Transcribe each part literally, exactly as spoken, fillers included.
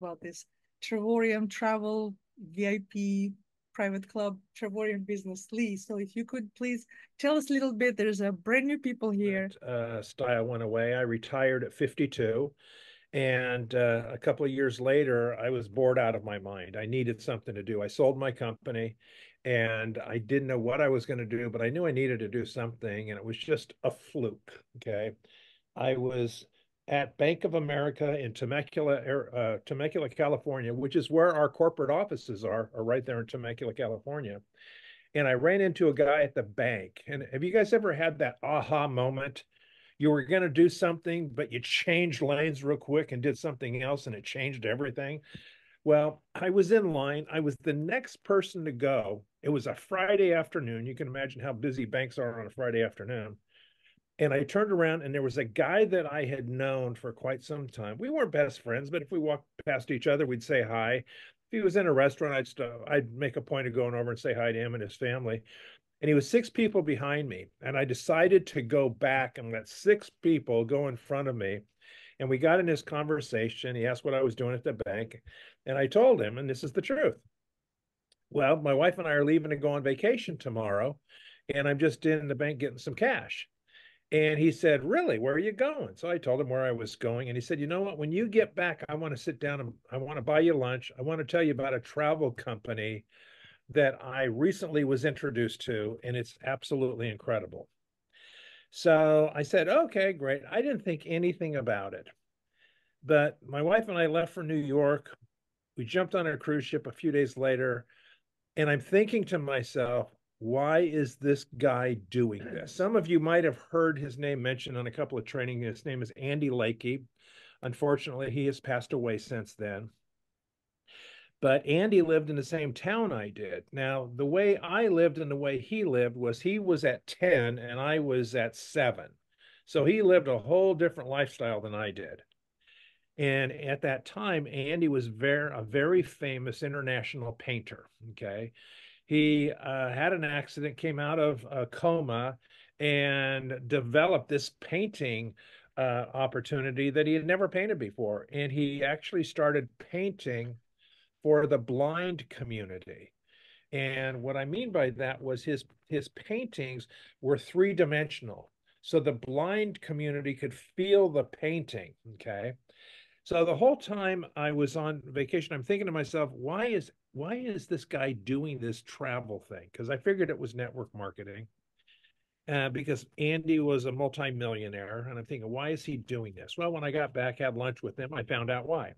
about this Travorium Travel V I P Private Club Travorium Business Lee. So if you could please tell us a little bit. There's a brand new people here. Uh, style went away. I retired at fifty-two. And uh, a couple of years later, I was bored out of my mind. I needed something to do. I sold my company and I didn't know what I was going to do, but I knew I needed to do something. And it was just a fluke. Okay. I was at Bank of America in Temecula, uh, Temecula, California, which is where our corporate offices are, are right there in Temecula, California. And I ran into a guy at the bank. And have you guys ever had that aha moment? You were going to do something, but you changed lanes real quick and did something else, and it changed everything. Well, I was in line. I was the next person to go. It was a Friday afternoon. You can imagine how busy banks are on a Friday afternoon. And I turned around, and there was a guy that I had known for quite some time. We weren't best friends, but if we walked past each other, we'd say hi. If he was in a restaurant, I'd, st- I'd make a point of going over and say hi to him and his family. And he was six people behind me. And I decided to go back and let six people go in front of me. And we got in this conversation. He asked what I was doing at the bank. And I told him, and this is the truth. Well, my wife and I are leaving to go on vacation tomorrow. And I'm just in the bank getting some cash. And he said, really, where are you going? So I told him where I was going. And he said, you know what? When you get back, I want to sit down and I want to buy you lunch. I want to tell you about a travel company that I recently was introduced to, and it's absolutely incredible. So I said, okay, great. I didn't think anything about it. But my wife and I left for New York. We jumped on a cruise ship a few days later, and I'm thinking to myself, why is this guy doing this? Some of you might have heard his name mentioned on a couple of training. His name is Andy Lakey. Unfortunately, he has passed away since then. But Andy lived in the same town I did. Now, the way I lived and the way he lived was he was at ten and I was at seven. So he lived a whole different lifestyle than I did. And at that time, Andy was very, a very famous international painter, okay? He uh, had an accident, came out of a coma, and developed this painting uh, opportunity that he had never painted before. And he actually started painting for the blind community. And what I mean by that was his his paintings were three-dimensional. So the blind community could feel the painting, okay? So the whole time I was on vacation, I'm thinking to myself, why is why is this guy doing this travel thing? Because I figured it was network marketing. Uh, because Andy was a multimillionaire, and I'm thinking, why is he doing this? Well, when I got back, had lunch with him, I found out why.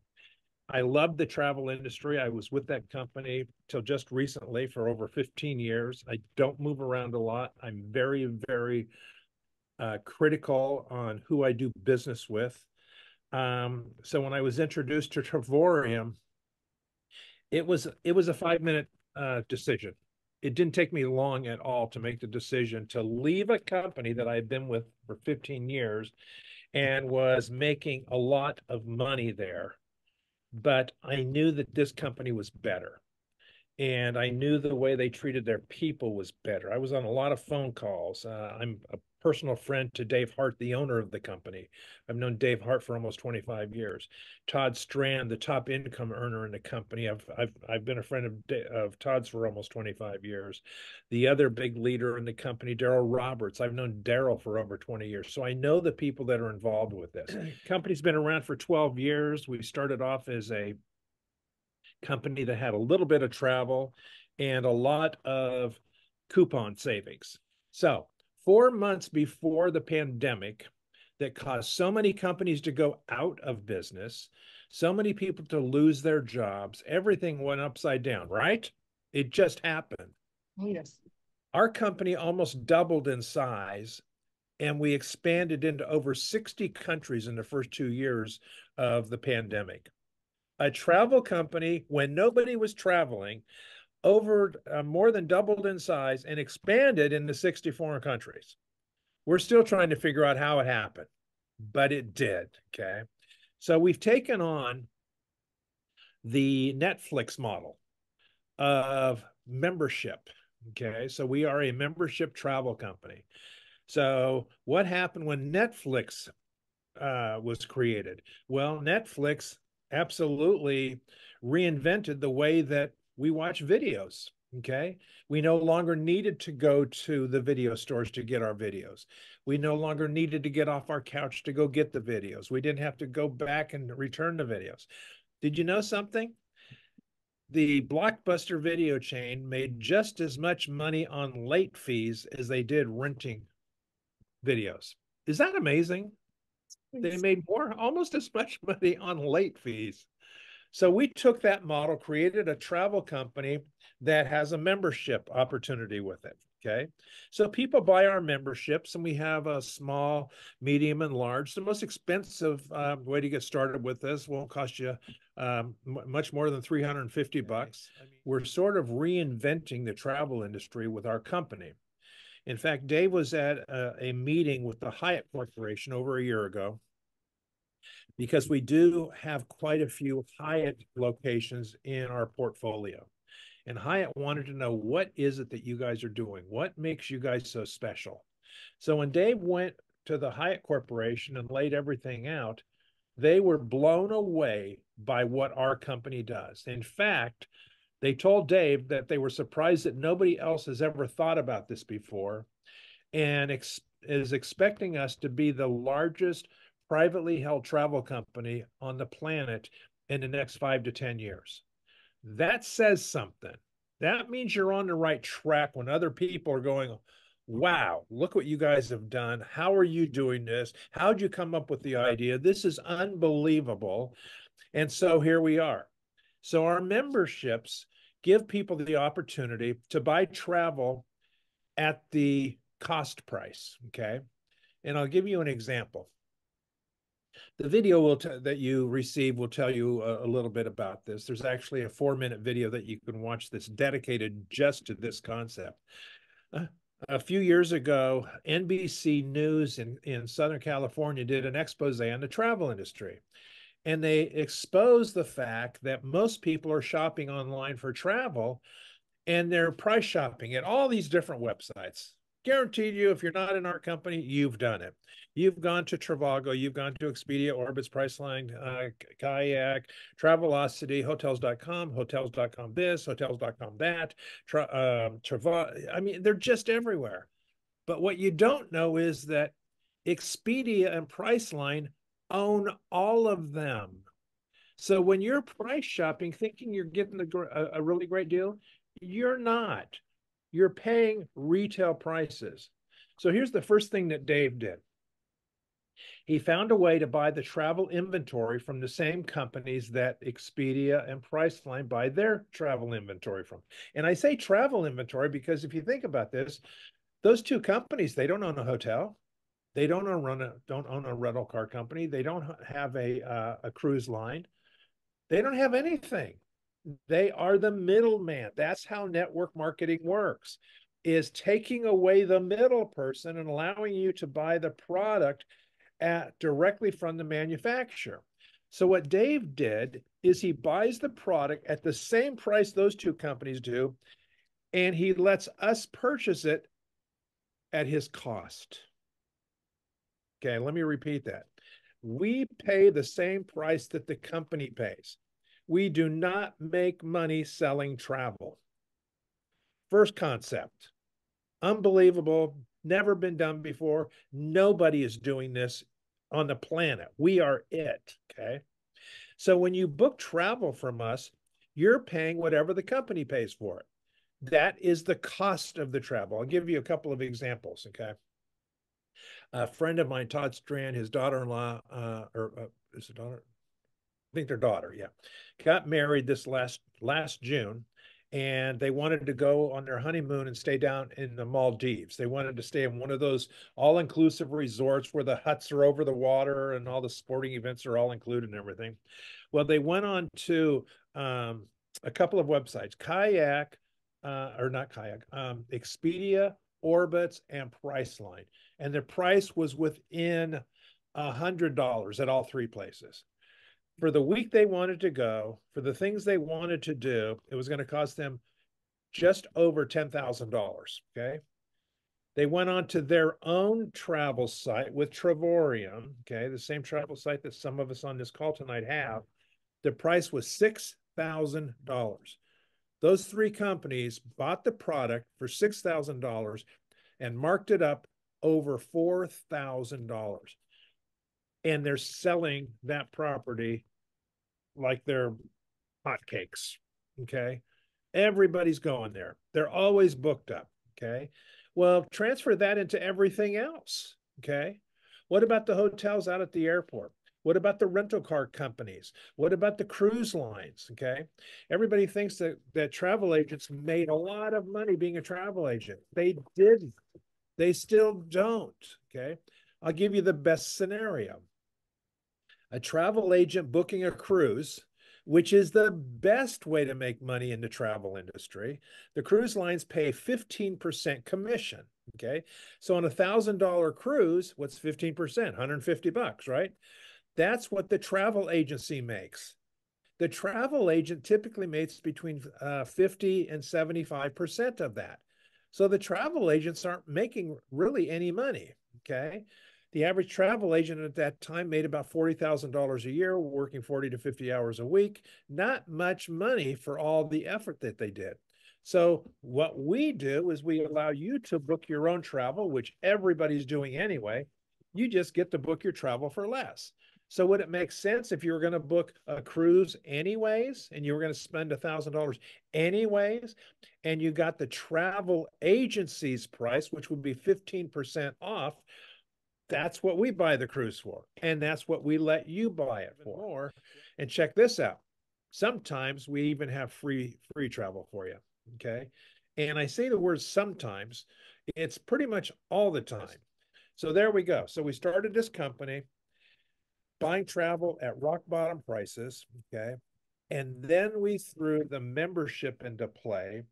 I loved the travel industry. I was with that company till just recently for over fifteen years. I don't move around a lot. I'm very, very uh, critical on who I do business with. Um, so when I was introduced to Travorium, it was it was a five-minute uh, decision. It didn't take me long at all to make the decision to leave a company that I had been with for fifteen years and was making a lot of money there. But I knew that this company was better. And I knew the way they treated their people was better. I was on a lot of phone calls. Uh, I'm a personal friend to Dave Hart, the owner of the company. I've known Dave Hart for almost twenty-five years. Todd Strand, the top income earner in the company. I've I've, I've been a friend of, of Todd's for almost twenty-five years. The other big leader in the company, Daryl Roberts. I've known Daryl for over twenty years. So I know the people that are involved with this. Company's been around for twelve years. We started off as a company that had a little bit of travel and a lot of coupon savings. So four months before the pandemic that caused so many companies to go out of business, so many people to lose their jobs, everything went upside down, right? It just happened. Yes. Our company almost doubled in size, and we expanded into over sixty countries in the first two years of the pandemic. A travel company, when nobody was traveling, over uh, more than doubled in size and expanded into sixty foreign countries. We're still trying to figure out how it happened, but it did, okay? So we've taken on the Netflix model of membership, okay? So we are a membership travel company. So what happened when Netflix uh, was created? Well, Netflix absolutely reinvented the way that we watch videos. Okay. We no longer needed to go to the video stores to get our videos. We no longer needed to get off our couch to go get the videos. We didn't have to go back and return the videos. Did you know something? The Blockbuster video chain made just as much money on late fees as they did renting videos. Is that amazing? They made more, almost as much money on late fees. So we took that model, created a travel company that has a membership opportunity with it, okay? So people buy our memberships, and we have a small, medium, and large. The most expensive uh, way to get started with this won't cost you um, much more than three hundred fifty bucks. We're sort of reinventing the travel industry with our company. In fact, Dave was at a, a meeting with the Hyatt Corporation over a year ago, because we do have quite a few Hyatt locations in our portfolio. And Hyatt wanted to know, what is it that you guys are doing? What makes you guys so special? So when Dave went to the Hyatt Corporation and laid everything out, they were blown away by what our company does. In fact, they told Dave that they were surprised that nobody else has ever thought about this before, and ex- is expecting us to be the largest privately held travel company on the planet in the next five to ten years. That says something. That means you're on the right track when other people are going, wow, look what you guys have done. How are you doing this? How'd you come up with the idea? This is unbelievable. And so here we are. So our memberships give people the opportunity to buy travel at the cost price, okay? And I'll give you an example. The video will t- that you receive will tell you a, a little bit about this. There's actually a four-minute video that you can watch that's dedicated just to this concept. Uh, a few years ago, N B C News in, in Southern California did an expose on the travel industry. And they expose the fact that most people are shopping online for travel, and they're price shopping at all these different websites. Guaranteed you, if you're not in our company, you've done it. You've gone to Trivago, you've gone to Expedia, Orbitz, Priceline, uh, Kayak, Travelocity, Hotels dot com, Hotels dot com this, Hotels dot com that. Tra- um, Trivago. I mean, they're just everywhere. But what you don't know is that Expedia and Priceline own all of them. So when you're price shopping, thinking you're getting a, a really great deal, you're not. You're paying retail prices. So here's the first thing that Dave did. He found a way to buy the travel inventory from the same companies that Expedia and Priceline buy their travel inventory from. And I say travel inventory because if you think about this, those two companies, they don't own a hotel. They don't own a, don't own a rental car company. They don't have a, uh, a cruise line. They don't have anything. They are the middleman. That's how network marketing works, is taking away the middle person and allowing you to buy the product at, directly from the manufacturer. So what Dave did is he buys the product at the same price those two companies do, and he lets us purchase it at his cost. Okay, let me repeat that. We pay the same price that the company pays. We do not make money selling travel. First concept, unbelievable, never been done before. Nobody is doing this on the planet. We are it, okay? So when you book travel from us, you're paying whatever the company pays for it. That is the cost of the travel. I'll give you a couple of examples, okay? A friend of mine, Todd Strand, his daughter-in-law, uh, or uh, is it daughter? I think their daughter, yeah, got married this last last June, and they wanted to go on their honeymoon and stay down in the Maldives. They wanted to stay in one of those all-inclusive resorts where the huts are over the water and all the sporting events are all included and everything. Well, they went on to um, a couple of websites, Kayak, uh, or not Kayak, um, Expedia, Orbitz, and Priceline. And the price was within one hundred dollars at all three places. For the week they wanted to go, for the things they wanted to do, it was going to cost them just over ten thousand dollars, okay? They went on to their own travel site with Travorium, okay, the same travel site that some of us on this call tonight have. The price was six thousand dollars. Those three companies bought the product for six thousand dollars and marked it up over four thousand dollars. And they're selling that property like they're hotcakes, okay? Everybody's going there. They're always booked up, okay? Well, transfer that into everything else, okay? What about the hotels out at the airport? What about the rental car companies? What about the cruise lines, okay? Everybody thinks that, that travel agents made a lot of money being a travel agent. They didn't. They still don't, okay? I'll give you the best scenario. A travel agent booking a cruise, which is the best way to make money in the travel industry. The cruise lines pay fifteen percent commission, okay? So on a one thousand dollar cruise, what's fifteen percent? one hundred fifty bucks, right? That's what the travel agency makes. The travel agent typically makes between uh, fifty and seventy-five percent of that. So the travel agents aren't making really any money, okay? The average travel agent at that time made about forty thousand dollars a year, working forty to fifty hours a week. Not much money for all the effort that they did. So what we do is we allow you to book your own travel, which everybody's doing anyway. You just get to book your travel for less. So would it make sense if you were going to book a cruise anyways, and you were going to spend one thousand dollars anyways, and you got the travel agency's price, which would be fifteen percent off? That's what we buy the cruise for, and that's what we let you buy it for. And check this out. Sometimes we even have free free travel for you, okay? And I say the word sometimes. It's pretty much all the time. So there we go. So we started this company buying travel at rock bottom prices, okay? And then we threw the membership into play,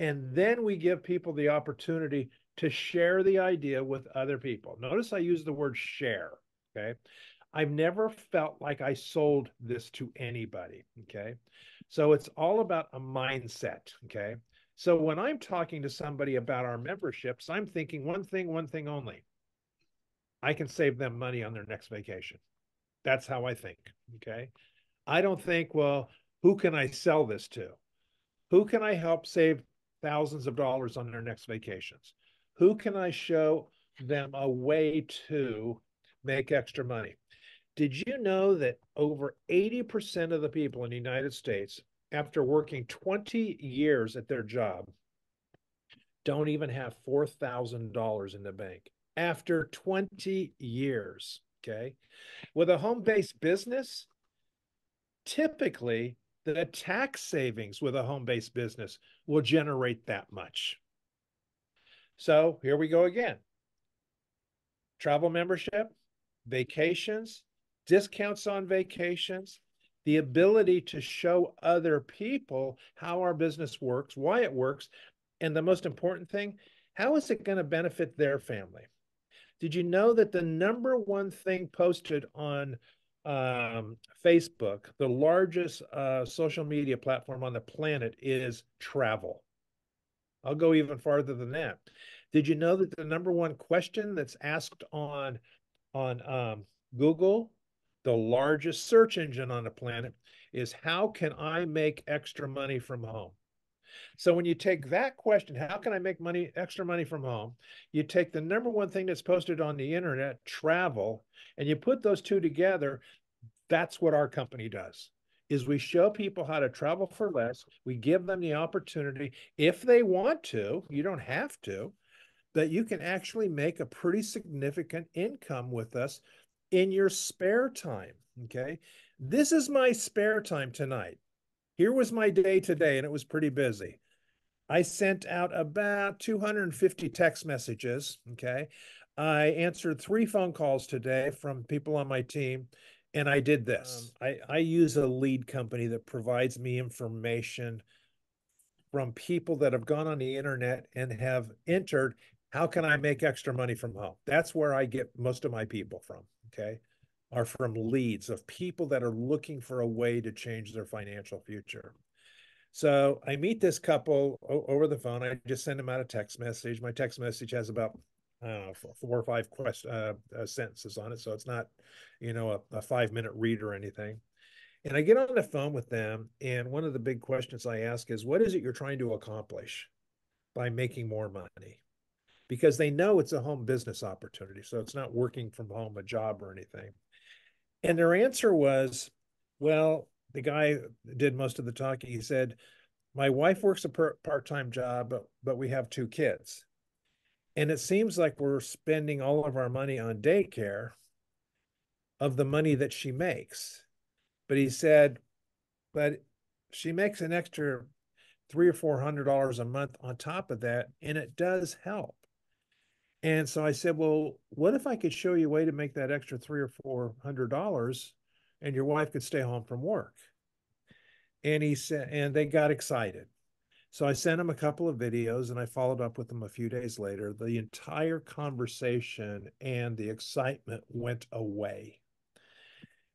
and then we give people the opportunity to share the idea with other people. Notice I use the word share, okay? I've never felt like I sold this to anybody, okay? So it's all about a mindset, okay? So when I'm talking to somebody about our memberships, I'm thinking one thing, one thing only. I can save them money on their next vacation. That's how I think, okay? I don't think, well, who can I sell this to? Who can I help save thousands of dollars on their next vacations? Who can I show them a way to make extra money? Did you know that over eighty percent of the people in the United States, after working twenty years at their job, don't even have four thousand dollars in the bank? After twenty years, okay? With a home-based business, typically the tax savings with a home-based business will generate that much. So here we go again. Travel membership, vacations, discounts on vacations, the ability to show other people how our business works, why it works, and the most important thing, how is it going to benefit their family? Did you know that the number one thing posted on um, Facebook, the largest uh, social media platform on the planet, is travel? I'll go even farther than that. Did you know that the number one question that's asked on, on um, Google, the largest search engine on the planet, is how can I make extra money from home? So when you take that question, how can I make money, extra money from home? You take the number one thing that's posted on the internet, travel, and you put those two together. That's what our company does. Is we show people how to travel for less. We give them the opportunity, if they want to, you don't have to, that you can actually make a pretty significant income with us in your spare time, okay? This is my spare time tonight. Here was my day today, and it was pretty busy. I sent out about two hundred fifty text messages, okay? I answered three phone calls today from people on my team, and I did this. Um, I, I use a lead company that provides me information from people that have gone on the internet and have entered, how can I make extra money from home? That's where I get most of my people from, okay, are from leads of people that are looking for a way to change their financial future. So I meet this couple over the phone. I just send them out a text message. My text message has about I don't know, four or five quest, uh, uh, sentences on it. So it's not, you know, a, a five minute read or anything. And I get on the phone with them, and one of the big questions I ask is, what is it you're trying to accomplish by making more money? Because they know it's a home business opportunity, so it's not working from home, a job or anything. And their answer was, well, the guy did most of the talking. He said, my wife works a part-time job, but, but we have two kids. And it seems like we're spending all of our money on daycare of the money that she makes. But he said, but she makes an extra three or four hundred dollars a month on top of that, and it does help. And so I said, well, what if I could show you a way to make that extra three or four hundred dollars, and your wife could stay home from work? And he said, and they got excited. So I sent him a couple of videos, and I followed up with them a few days later. The entire conversation and the excitement went away.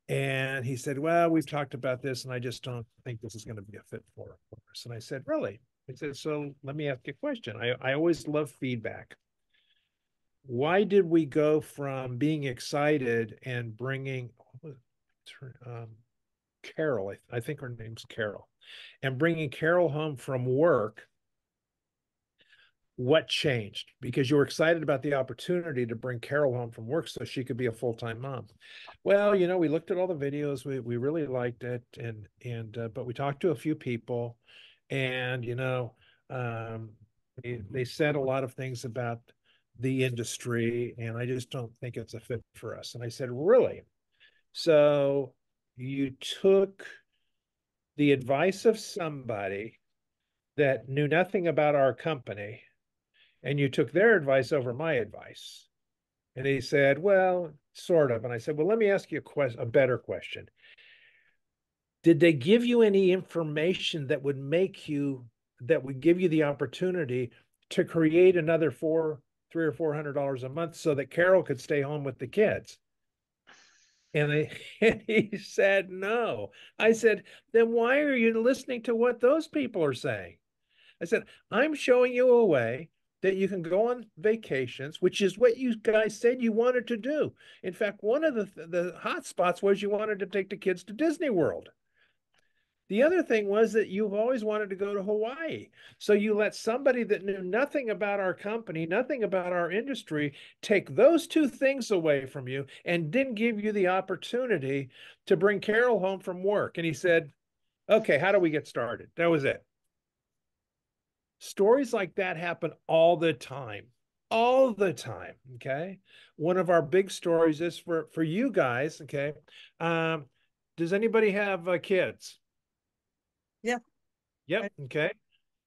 And he said, well, we've talked about this, and I just don't think this is going to be a fit for us. And I said, really? He said, so let me ask you a question. I, I always love feedback. Why did we go from being excited and bringing um, Carol, I, I think her name's Carol, and bringing Carol home from work? What changed? Because you were excited about the opportunity to bring Carol home from work so she could be a full-time mom. Well, you know, we looked at all the videos. We we really liked it. And, and uh, but we talked to a few people, and, you know, um, they, they said a lot of things about the industry, and I just don't think it's a fit for us. And I said, really? So you took the advice of somebody that knew nothing about our company, and you took their advice over my advice? And he said, well, sort of. And I said, well, let me ask you a, quest- a better question. Did they give you any information that would make you, that would give you the opportunity to create another four, three or four hundred dollars a month so that Carol could stay home with the kids? And, they, and he said, no. I said, then why are you listening to what those people are saying? I said, I'm showing you a way that you can go on vacations, which is what you guys said you wanted to do. In fact, one of the, the hot spots was you wanted to take the kids to Disney World. The other thing was that you've always wanted to go to Hawaii. So you let somebody that knew nothing about our company, nothing about our industry, take those two things away from you and didn't give you the opportunity to bring Carol home from work. And he said, okay, how do we get started? That was it. Stories like that happen all the time, all the time, okay? One of our big stories is for, for you guys, okay? Um, does anybody have uh, kids? Yeah. Yep. Okay.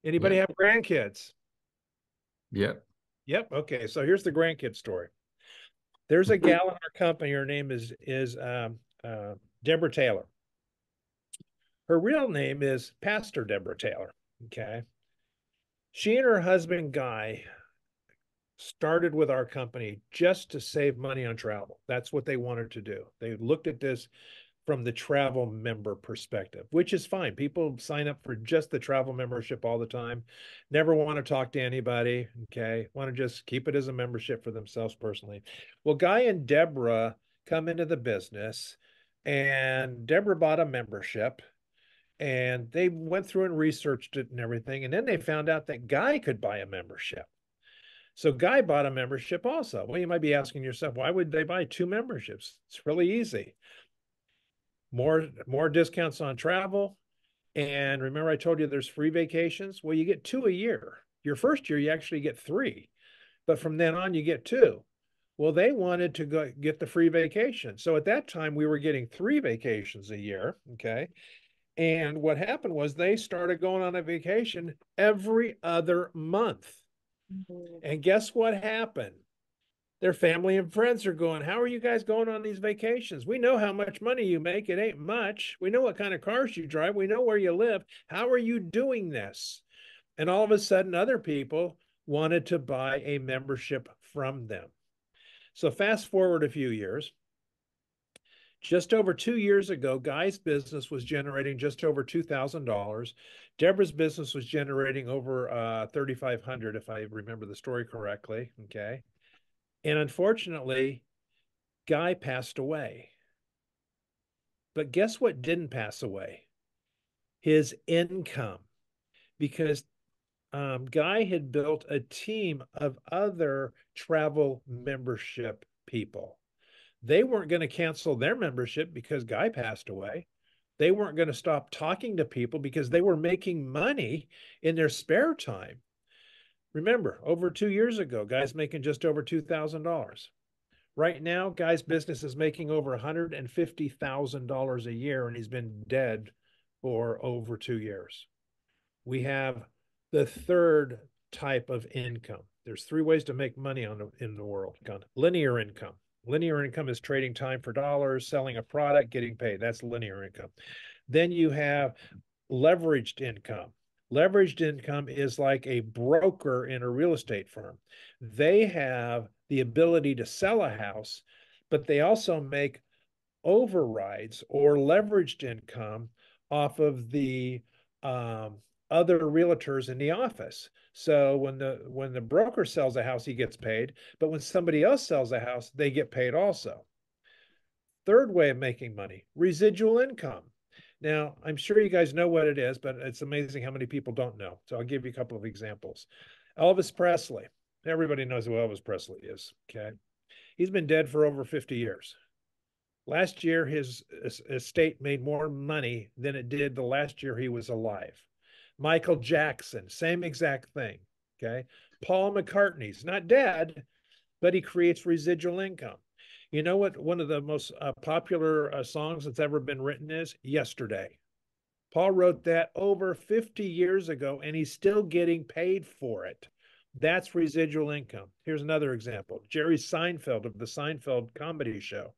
Anybody yep. have grandkids? Yep. Yep. Okay. So here's the grandkid story. There's a gal in our company. Her name is is um, uh, Deborah Taylor. Her real name is Pastor Deborah Taylor. Okay. She and her husband Guy started with our company just to save money on travel. That's what they wanted to do. They looked at this from the travel member perspective, which is fine. People sign up for just the travel membership all the time, never want to talk to anybody, okay? Want to just keep it as a membership for themselves personally. Well, Guy and Deborah come into the business, and Deborah bought a membership, and they went through and researched it and everything, and then they found out that Guy could buy a membership. So Guy bought a membership also. Well, you might be asking yourself, why would they buy two memberships? It's really easy. More, more discounts on travel. And remember, I told you there's free vacations. Well, you get two a year. Your first year, you actually get three. But from then on, you get two. Well, they wanted to go get the free vacation. So at that time, we were getting three vacations a year, okay? And what happened was they started going on a vacation every other month. Mm-hmm. And guess what happened? Their family and friends are going, how are you guys going on these vacations? We know how much money you make. It ain't much. We know what kind of cars you drive. We know where you live. How are you doing this? And all of a sudden, other people wanted to buy a membership from them. So fast forward a few years. Just over two years ago, Guy's business was generating just over two thousand dollars. Deborah's business was generating over uh, three thousand five hundred dollars, if I remember the story correctly, okay? And unfortunately, Guy passed away. But guess what didn't pass away? His income, because um, Guy had built a team of other travel membership people. They weren't going to cancel their membership because Guy passed away. They weren't going to stop talking to people because they were making money in their spare time. Remember, over two years ago, Guy's making just over two thousand dollars. Right now, Guy's business is making over one hundred fifty thousand dollars a year, and he's been dead for over two years. We have the third type of income. There's three ways to make money on the, in the world. Linear income. Linear income is trading time for dollars, selling a product, getting paid. That's linear income. Then you have leveraged income. Leveraged income is like a broker in a real estate firm. They have the ability to sell a house, but they also make overrides or leveraged income off of the um, other realtors in the office. So when the when the broker sells a house, he gets paid. But when somebody else sells a house, they get paid also. Third way of making money, residual income. Now, I'm sure you guys know what it is, but it's amazing how many people don't know. So I'll give you a couple of examples. Elvis Presley. Everybody knows who Elvis Presley is, okay? He's been dead for over fifty years. Last year, his estate made more money than it did the last year he was alive. Michael Jackson, same exact thing, okay? Paul McCartney's not dead, but he creates residual income. You know what one of the most uh, popular uh, songs that's ever been written is? Yesterday. Paul wrote that over fifty years ago, and he's still getting paid for it. That's residual income. Here's another example. Jerry Seinfeld of the Seinfeld Comedy Show.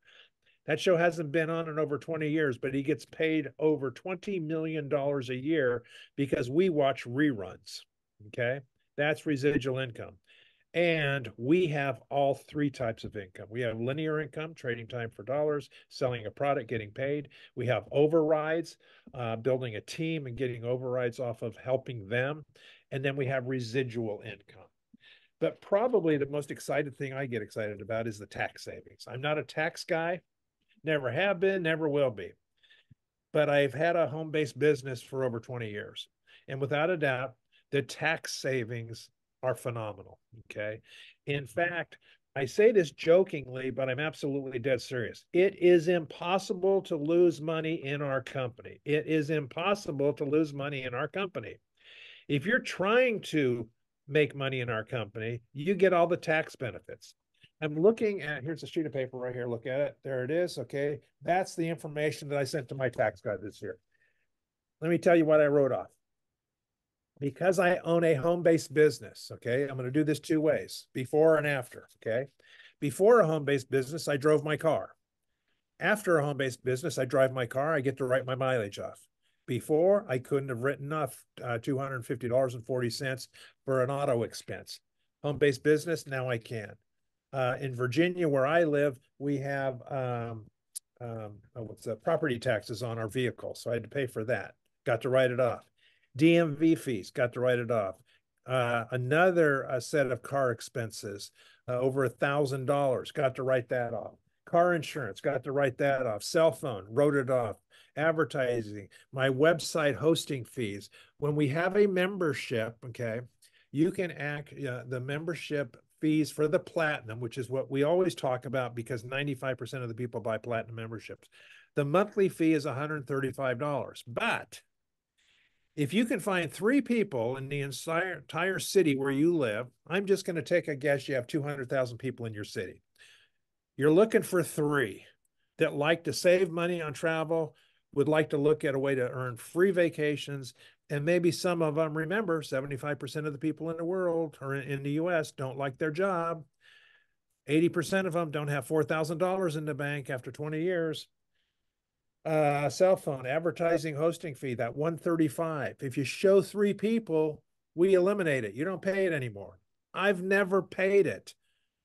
That show hasn't been on in over twenty years, but he gets paid over twenty million dollars a year because we watch reruns, okay? That's residual income. And we have all three types of income. We have linear income, trading time for dollars, selling a product, getting paid. We have overrides, uh, building a team and getting overrides off of helping them. And then we have residual income. But probably the most excited thing I get excited about is the tax savings. I'm not a tax guy. Never have been, never will be. But I've had a home-based business for over twenty years. And without a doubt, the tax savings are phenomenal, okay? In fact, I say this jokingly, but I'm absolutely dead serious. It is impossible to lose money in our company. It is impossible to lose money in our company. If you're trying to make money in our company, you get all the tax benefits. I'm looking at, here's a sheet of paper right here. Look at it. There it is. Okay. That's the information that I sent to my tax guy this year. Let me tell you what I wrote off. Because I own a home-based business, okay, I'm going to do this two ways, before and after, okay? Before a home-based business, I drove my car. After a home-based business, I drive my car. I get to write my mileage off. Before, I couldn't have written off uh, two hundred fifty dollars and forty cents for an auto expense. Home-based business, now I can. Uh, in Virginia, where I live, we have um, um, oh, what's that? property taxes on our vehicle. So I had to pay for that. Got to write it off. D M V fees. Got to write it off. Uh, another uh, set of car expenses, uh, over one thousand dollars. Got to write that off. Car insurance. Got to write that off. Cell phone. Wrote it off. Advertising. My website hosting fees. When we have a membership, okay, you can act uh, the membership fees for the Platinum, which is what we always talk about because ninety-five percent of the people buy Platinum memberships. The monthly fee is one hundred thirty-five dollars. But if you can find three people in the entire, entire city where you live, I'm just going to take a guess you have two hundred thousand people in your city. You're looking for three that like to save money on travel, would like to look at a way to earn free vacations, and maybe some of them, remember, seventy-five percent of the people in the world or in the U S don't like their job. eighty percent of them don't have four thousand dollars in the bank after twenty years. Uh, cell phone, advertising, hosting fee, that one hundred thirty-five dollars. If you show three people, we eliminate it. You don't pay it anymore. I've never paid it.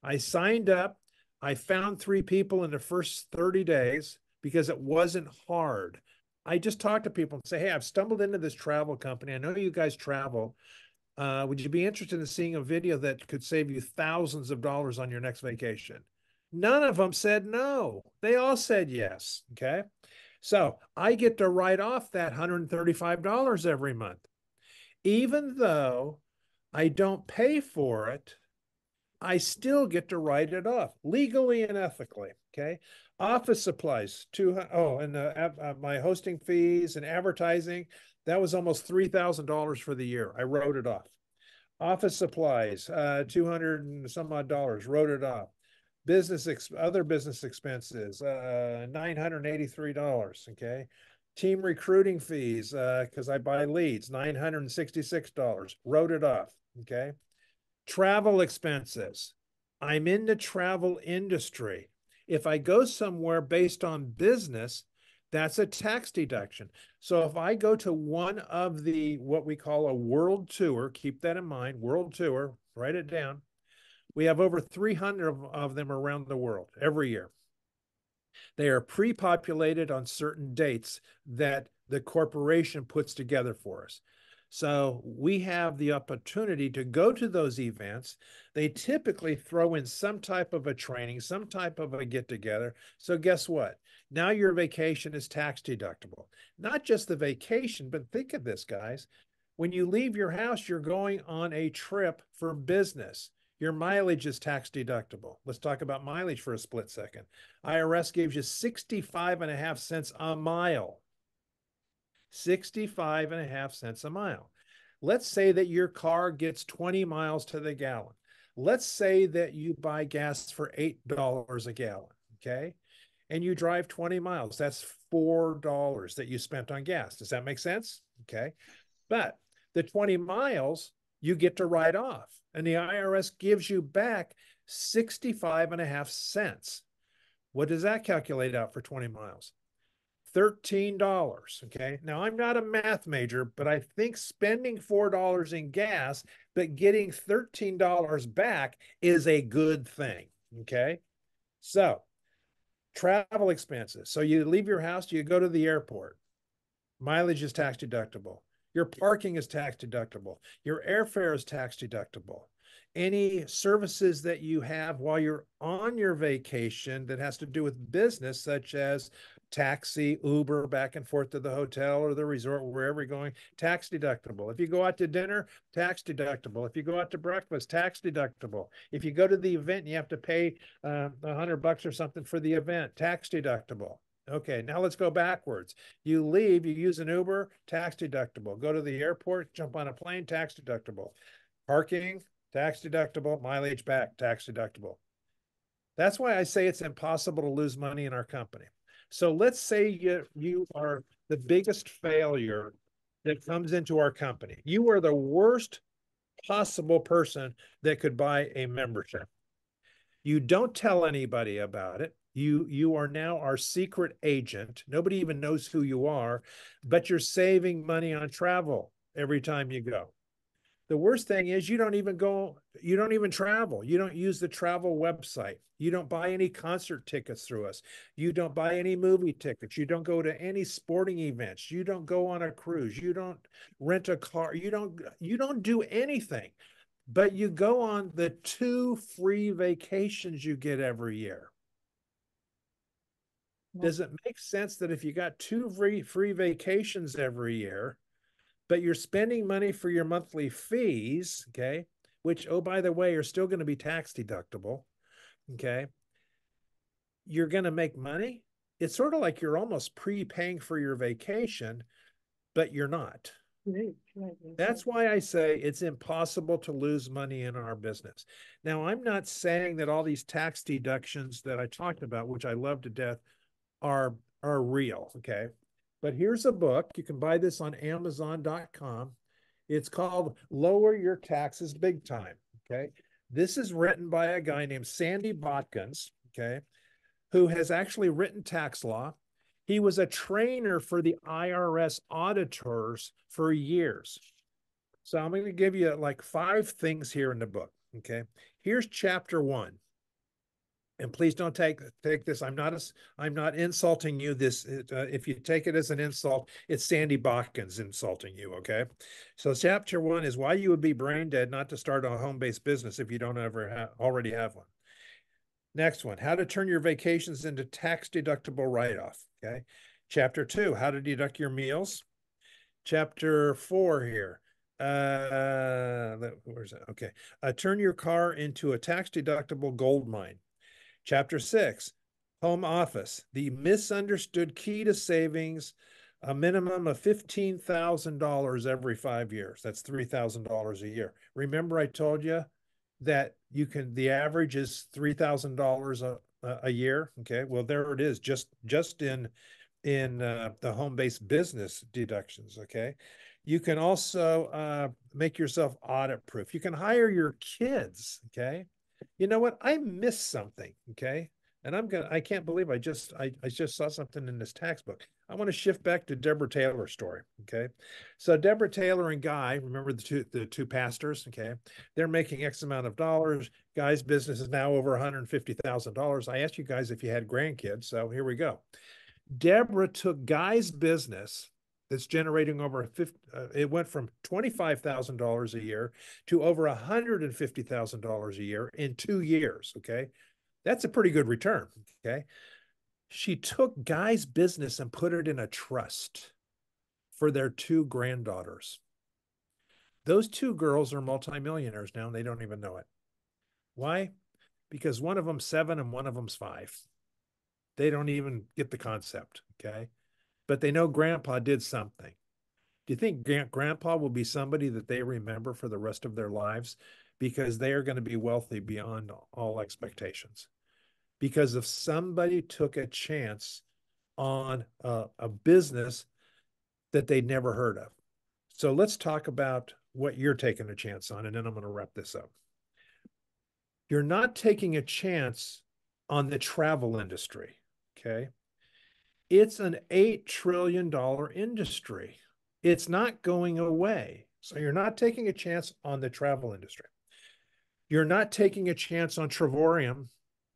I signed up. I found three people in the first thirty days because it wasn't hard. I just talk to people and say, hey, I've stumbled into this travel company. I know you guys travel. Uh, would you be interested in seeing a video that could save you thousands of dollars on your next vacation? None of them said no. They all said yes, okay? So I get to write off that one hundred thirty-five dollars every month. Even though I don't pay for it, I still get to write it off legally and ethically. Okay. Office supplies, two, oh, and the, uh, my hosting fees and advertising, that was almost three thousand dollars for the year. I wrote it off. Office supplies, uh, two hundred and some odd dollars, wrote it off. Business, ex other business expenses, uh, nine hundred eighty-three dollars, okay? Team recruiting fees, because uh, I buy leads, nine hundred sixty-six dollars, wrote it off, okay? Travel expenses. I'm in the travel industry. If I go somewhere based on business, that's a tax deduction. So if I go to one of the, what we call a world tour, keep that in mind, world tour, write it down. We have over three hundred of them around the world every year. They are pre-populated on certain dates that the corporation puts together for us. So we have the opportunity to go to those events. They typically throw in some type of a training, some type of a get-together. So guess what? Now your vacation is tax deductible. Not just the vacation, but think of this, guys. When you leave your house, you're going on a trip for business. Your mileage is tax deductible. Let's talk about mileage for a split second. I R S gives you sixty-five and a half cents a mile. sixty-five and a half cents a mile. Let's say that your car gets twenty miles to the gallon. Let's say that you buy gas for eight dollars a gallon, okay? And you drive twenty miles. That's four dollars that you spent on gas. Does that make sense? Okay. But the twenty miles you get to write off, and the I R S gives you back sixty-five and a half cents. What does that calculate out for twenty miles? thirteen dollars, okay? Now, I'm not a math major, but I think spending four dollars in gas, but getting thirteen dollars back is a good thing, okay? So, travel expenses. So, you leave your house, you go to the airport. Mileage is tax deductible. Your parking is tax deductible. Your airfare is tax deductible. Any services that you have while you're on your vacation that has to do with business, such as taxi, Uber, back and forth to the hotel or the resort, wherever you're going, tax deductible. If you go out to dinner, tax deductible. If you go out to breakfast, tax deductible. If you go to the event and you have to pay a uh, hundred bucks or something for the event, tax deductible. Okay, now let's go backwards. You leave, you use an Uber, tax deductible. Go to the airport, jump on a plane, tax deductible. Parking, tax deductible, mileage back, tax deductible. That's why I say it's impossible to lose money in our company. So let's say you, you are the biggest failure that comes into our company. You are the worst possible person that could buy a membership. You don't tell anybody about it. You, you are now our secret agent. Nobody even knows who you are, but you're saving money on travel every time you go. The worst thing is you don't even go, you don't even travel. You don't use the travel website. You don't buy any concert tickets through us. You don't buy any movie tickets. You don't go to any sporting events. You don't go on a cruise. You don't rent a car. You don't, you don't do anything, but you go on the two free vacations you get every year. Well, does it make sense that if you got two free, free vacations every year, but you're spending money for your monthly fees, okay, which, oh, by the way, are still going to be tax deductible, okay, you're going to make money? It's sort of like you're almost prepaying for your vacation, but you're not. Right, right, right. That's why I say it's impossible to lose money in our business. Now, I'm not saying that all these tax deductions that I talked about, which I love to death, are, are real, okay? But here's a book. You can buy this on Amazon dot com. It's called Lower Your Taxes Big Time, okay? This is written by a guy named Sandy Botkin, okay, who has actually written tax law. He was a trainer for the I R S auditors for years. So I'm going to give you like five things here in the book, okay? Here's chapter one. And please don't take take this. I'm not a, I'm not insulting you. This uh, if you take it as an insult, it's Sandy Botkin's insulting you. Okay, so chapter one is why you would be brain dead not to start a home-based business if you don't ever ha already have one. Next one, how to turn your vacations into tax deductible write-off. Okay, Chapter two, how to deduct your meals. Chapter four here. Uh, where's that? Okay. Uh, turn your car into a tax-deductible gold mine. Chapter six, home office, the misunderstood key to savings, a minimum of fifteen thousand dollars every five years. That's three thousand dollars a year. Remember I told you that you can, the average is three thousand dollars a, a year. Okay. Well, there it is, just, just in, in uh, the home-based business deductions. Okay. You can also uh, make yourself audit-proof. You can hire your kids. Okay. You know what? I missed something. Okay. And I'm going to, I can't believe I just, I, I just saw something in this tax book. I want to shift back to Deborah Taylor's story. Okay. So Deborah Taylor and Guy, remember the two, the two pastors. Okay. They're making X amount of dollars. Guy's business is now over one hundred fifty thousand dollars. I asked you guys if you had grandkids. So here we go. Deborah took Guy's business that's generating over fifty, uh, it went from twenty-five thousand dollars a year to over one hundred fifty thousand dollars a year in two years. Okay. That's a pretty good return. Okay. She took Guy's business and put it in a trust for their two granddaughters. Those two girls are multimillionaires now, and they don't even know it. Why? Because one of them's seven and one of them's five. They don't even get the concept, okay? But they know Grandpa did something. Do you think Grandpa will be somebody that they remember for the rest of their lives? Because they are going to be wealthy beyond all expectations. Because if somebody took a chance on a, a business that they'd never heard of. So let's talk about what you're taking a chance on, and then I'm going to wrap this up. You're not taking a chance on the travel industry, okay? It's an eight trillion dollars industry. It's not going away. So you're not taking a chance on the travel industry. You're not taking a chance on Travorium,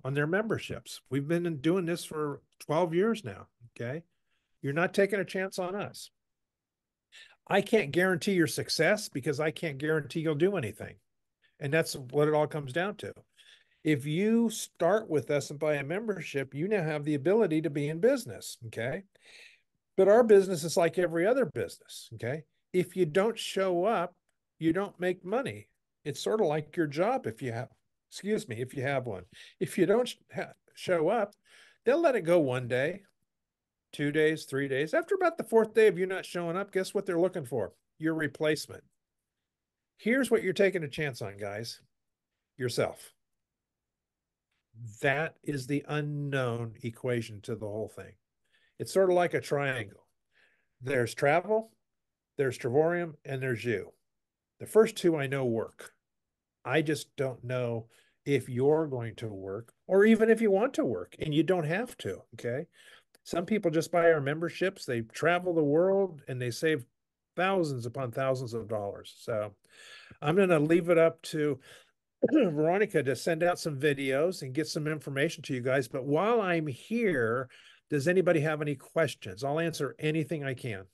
on their memberships. We've been doing this for twelve years now, okay? You're not taking a chance on us. I can't guarantee your success because I can't guarantee you'll do anything. And that's what it all comes down to. If you start with us and buy a membership, you now have the ability to be in business, okay? But our business is like every other business, okay? If you don't show up, you don't make money. It's sort of like your job if you have, excuse me, if you have one. If you don't show up, they'll let it go one day, two days, three days. After about the fourth day of you not showing up, guess what they're looking for? Your replacement. Here's what you're taking a chance on, guys. Yourself. That is the unknown equation to the whole thing. It's sort of like a triangle. There's travel, there's Travorium, and there's you. The first two I know work. I just don't know if you're going to work or even if you want to work, and you don't have to, okay? Some people just buy our memberships. They travel the world, and they save thousands upon thousands of dollars. So I'm going to leave it up to Veronica to send out some videos and get some information to you guys. But while I'm here, does anybody have any questions? I'll answer anything I can.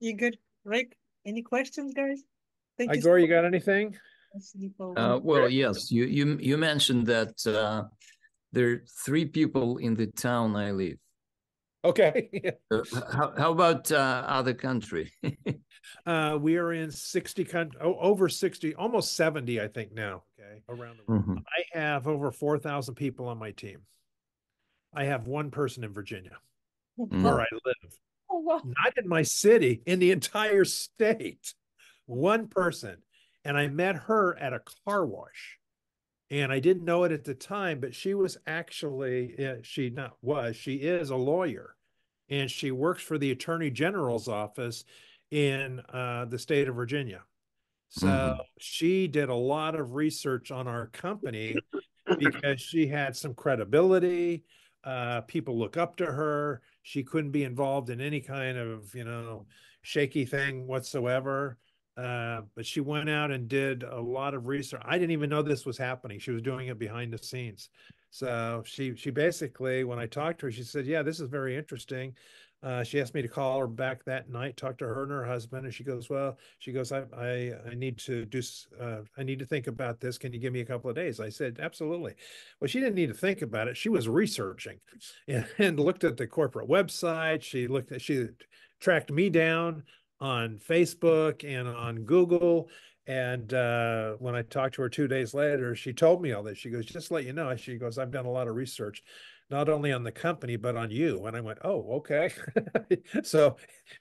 You good, Rick? Any questions, guys? Thank Igor, you, so you got anything? Uh, well, yes. You you you mentioned that uh, there are three people in the town I live. Okay. uh, how, how about uh, other country? uh, we are in sixty country, oh, over sixty, almost seventy, I think now. Okay, around the world. Mm-hmm. I have over four thousand people on my team. I have one person in Virginia, mm-hmm. where I live. Oh, wow. Not in my city, in the entire state. One person, and I met her at a car wash, and I didn't know it at the time, but she was actually, she not was, she is a lawyer, and she works for the Attorney General's office in uh, the state of Virginia. So mm-hmm. she did a lot of research on our company because she had some credibility. Uh, people look up to her. She couldn't be involved in any kind of, you know, shaky thing whatsoever. Uh, but she went out and did a lot of research. I didn't even know this was happening. She was doing it behind the scenes. So she, she basically, when I talked to her, she said, yeah, this is very interesting. Uh, she asked me to call her back that night, talk to her and her husband. And she goes, well, she goes, I, I, I need to do, uh, I need to think about this. Can you give me a couple of days? I said, absolutely. Well, she didn't need to think about it. She was researching and, and looked at the corporate website. She looked at, she tracked me down on Facebook and on Google. And uh, when I talked to her two days later, she told me all this. She goes, just to let you know, she goes, I've done a lot of research, not only on the company, but on you. And I went, oh, okay. So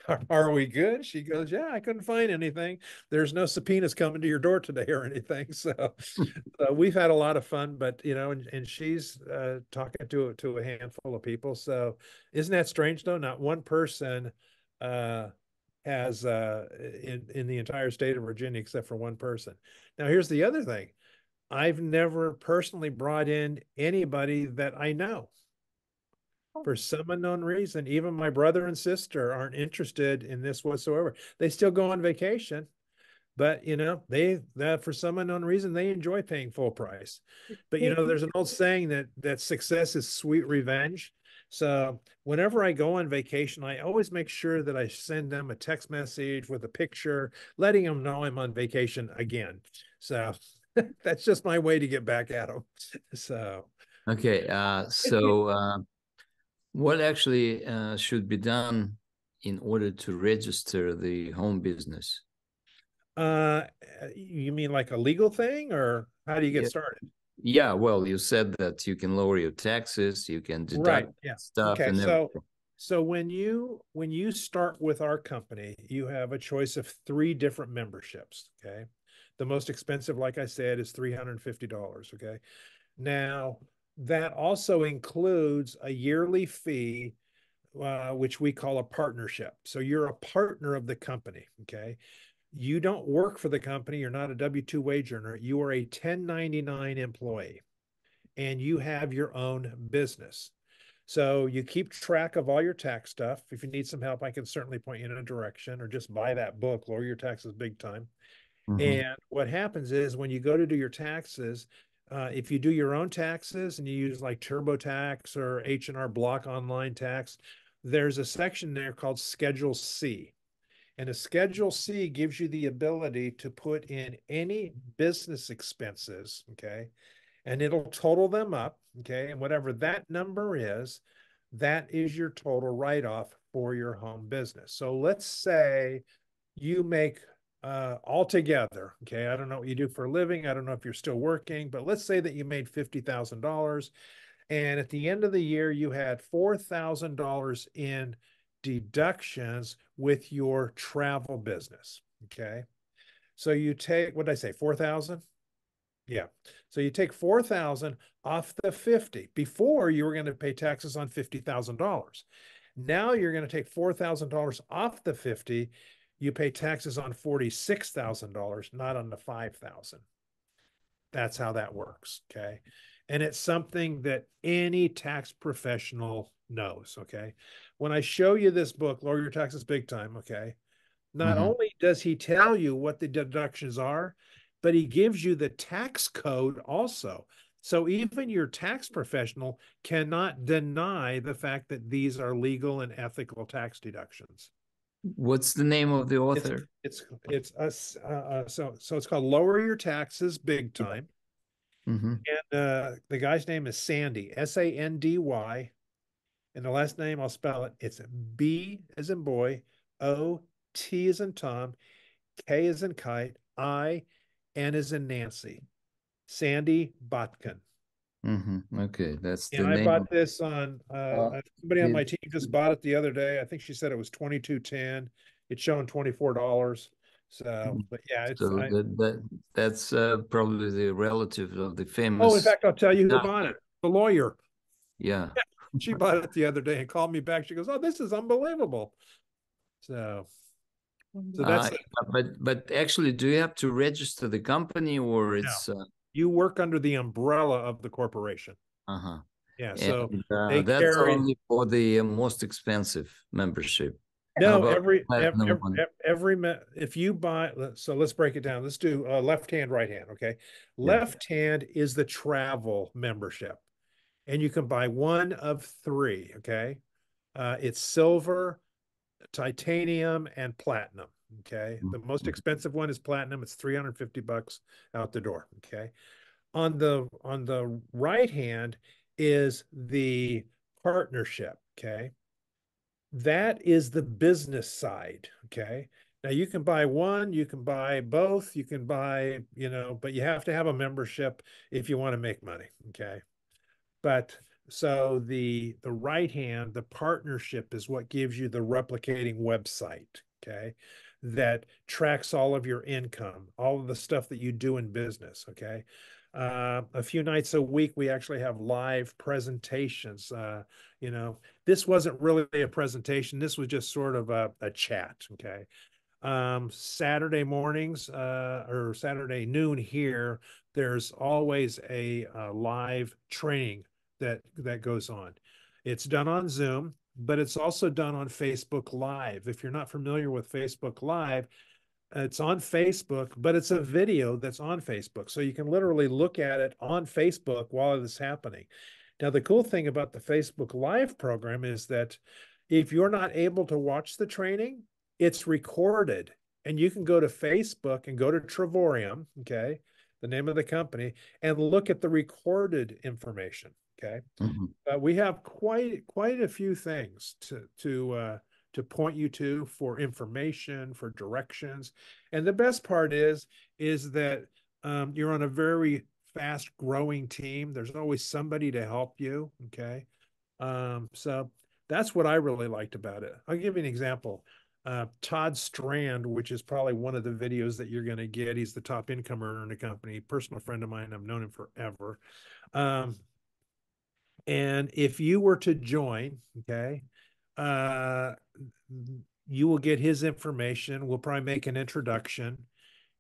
are, are we good? She goes, yeah, I couldn't find anything. There's no subpoenas coming to your door today or anything. So uh, we've had a lot of fun, but you know, and, and she's uh, talking to, to a handful of people. So isn't that strange though? Not one person uh, has uh, in, in the entire state of Virginia, except for one person. Now here's the other thing. I've never personally brought in anybody that I know. For some unknown reason, even my brother and sister aren't interested in this whatsoever. They still go on vacation, but you know, they, that for some unknown reason, they enjoy paying full price. But you know, there's an old saying that, that success is sweet revenge. So whenever I go on vacation, I always make sure that I send them a text message with a picture, letting them know I'm on vacation again. So that's just my way to get back at them. So, okay. Uh, so uh, what actually uh, should be done in order to register the home business? Uh, you mean like a legal thing, or how do you get yeah. started? Yeah. Well, you said that you can lower your taxes, you can deduct right. yeah. stuff. Okay. And so, so when you, when you start with our company, you have a choice of three different memberships. Okay. The most expensive, like I said, is three hundred fifty dollars, okay? Now, that also includes a yearly fee, uh, which we call a partnership. So you're a partner of the company, okay? You don't work for the company. You're not a W two wage earner. You are a ten ninety-nine employee, and you have your own business. So you keep track of all your tax stuff. If you need some help, I can certainly point you in a direction, or just buy that book, Lower Your Taxes Big Time. And what happens is when you go to do your taxes, uh, if you do your own taxes and you use like TurboTax or H and R Block Online Tax, there's a section there called Schedule C. And a Schedule C gives you the ability to put in any business expenses, okay? And it'll total them up, okay? And whatever that number is, that is your total write-off for your home business. So let's say you make... uh, altogether. Okay. I don't know what you do for a living. I don't know if you're still working, but let's say that you made fifty thousand dollars and at the end of the year, you had four thousand dollars in deductions with your travel business. Okay. So you take, what did I say? four thousand. Yeah. So you take four thousand off the fifty. Before you were going to pay taxes on fifty thousand dollars. Now you're going to take four thousand dollars off the fifty. You pay taxes on forty-six thousand dollars, not on the five thousand dollars. That's how that works, okay? And it's something that any tax professional knows, okay? When I show you this book, Lower Your Taxes Big Time, okay? Not mm-hmm. only does he tell you what the deductions are, but he gives you the tax code also. So even your tax professional cannot deny the fact that these are legal and ethical tax deductions. What's the name of the author? It's it's us. Uh, uh, so so it's called Lower Your Taxes Big Time, mm-hmm. and uh, the guy's name is Sandy, S A N D Y, and the last name I'll spell it. It's B as in boy, O T as in Tom, K as in kite, I N as in Nancy, Sandy Botkin. Mm-hmm. Okay, that's and the I name bought of... this on uh, uh somebody on it, my team just bought it the other day. I think she said it was twenty-two ten. It's showing twenty-four dollars. So but yeah, it's so I, that, that, that's uh, probably the relative of the famous. Oh, in fact, I'll tell you who no. bought it. The lawyer. Yeah. She bought it the other day and called me back. She goes, "Oh, this is unbelievable." So so that's uh, the... but but actually, do you have to register the company or it's no. uh... You work under the umbrella of the corporation. Uh-huh. Yeah, so and, uh, they that's carry... only for the most expensive membership. No, every every, every, every if you buy, so let's break it down. Let's do uh, left hand, right hand, okay? Yeah. Left hand is the travel membership, and you can buy one of three, okay? Uh, it's silver, titanium, and platinum. Okay. The most expensive one is platinum. It's three hundred fifty bucks out the door. Okay. On the, on the right hand is the partnership. Okay. That is the business side. Okay. Now you can buy one, you can buy both, you can buy, you know, but you have to have a membership if you want to make money. Okay. But so the, the right hand, the partnership is what gives you the replicating website. Okay. That tracks all of your income, all of the stuff that you do in business. Okay. Uh, a few nights a week, we actually have live presentations. Uh, you know, this wasn't really a presentation. This was just sort of a, a chat. Okay. Um, Saturday mornings, uh, or Saturday noon here, there's always a, a live training that, that goes on. It's done on Zoom, but it's also done on Facebook Live. If you're not familiar with Facebook Live, it's on Facebook, but it's a video that's on Facebook. So you can literally look at it on Facebook while it is happening. Now, the cool thing about the Facebook Live program is that if you're not able to watch the training, it's recorded. And you can go to Facebook and go to Travorium, okay, the name of the company, and look at the recorded information, okay? Mm-hmm. Uh, we have quite quite a few things to, to uh, to point you to for information, for directions. And the best part is, is that um, you're on a very fast growing team. There's always somebody to help you. Okay. Um, so that's what I really liked about it. I'll give you an example. Uh, Todd Strand, which is probably one of the videos that you're going to get. He's the top income earner in the company, personal friend of mine. I've known him forever. Um, and if you were to join, okay, uh, you will get his information. We'll probably make an introduction.